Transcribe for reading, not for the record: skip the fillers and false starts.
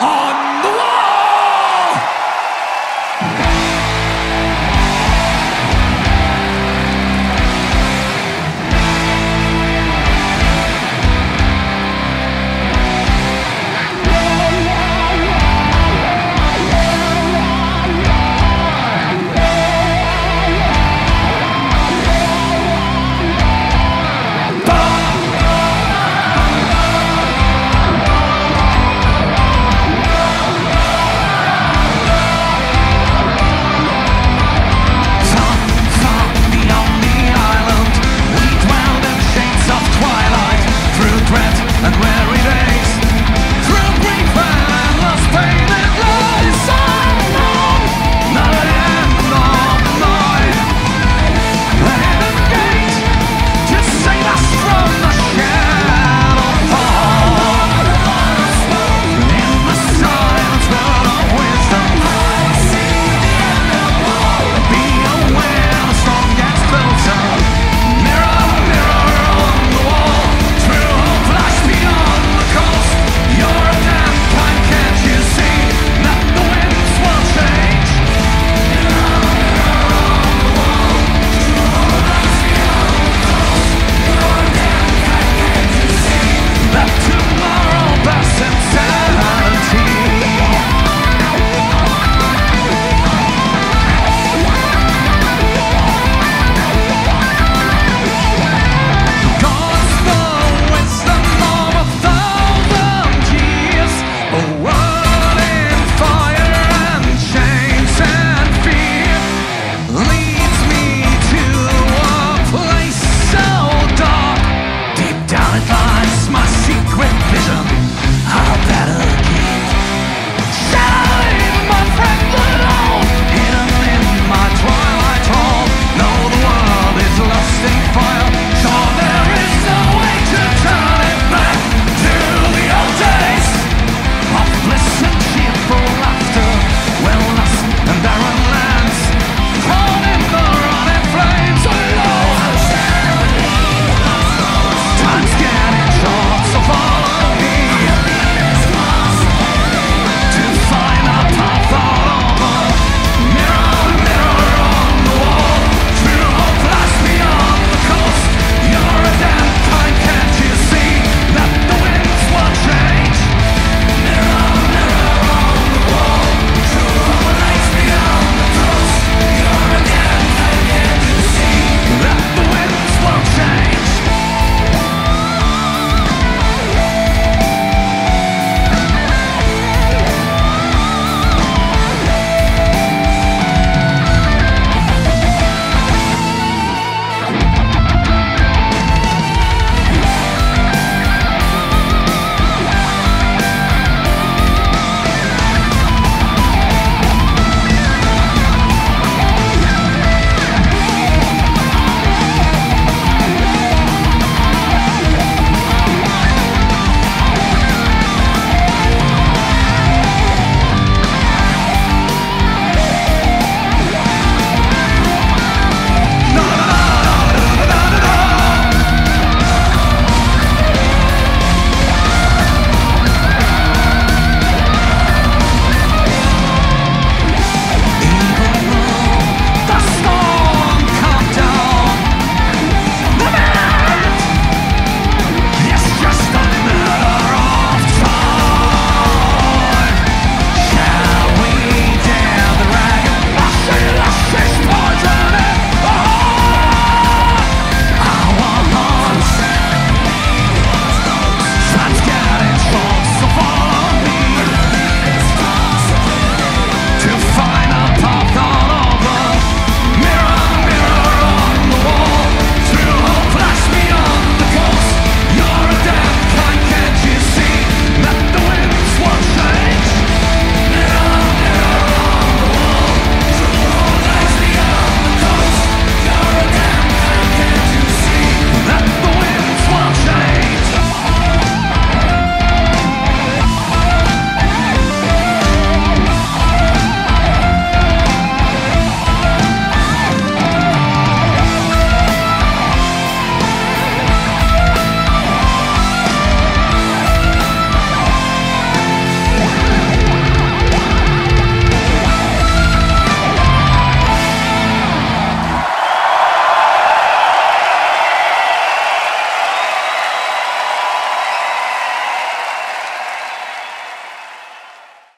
on